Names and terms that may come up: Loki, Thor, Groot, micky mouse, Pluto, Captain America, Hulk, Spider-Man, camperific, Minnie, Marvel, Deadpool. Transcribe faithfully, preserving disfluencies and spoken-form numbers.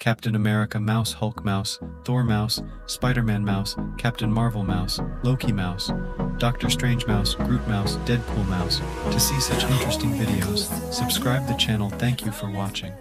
Captain America mouse, Hulk mouse, Thor mouse, Spider-Man mouse, Captain Marvel mouse, Loki mouse, Doctor Strange mouse, Groot mouse, Deadpool mouse. To see such interesting videos, subscribe the channel. Thank you for watching.